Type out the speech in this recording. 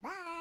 Bye.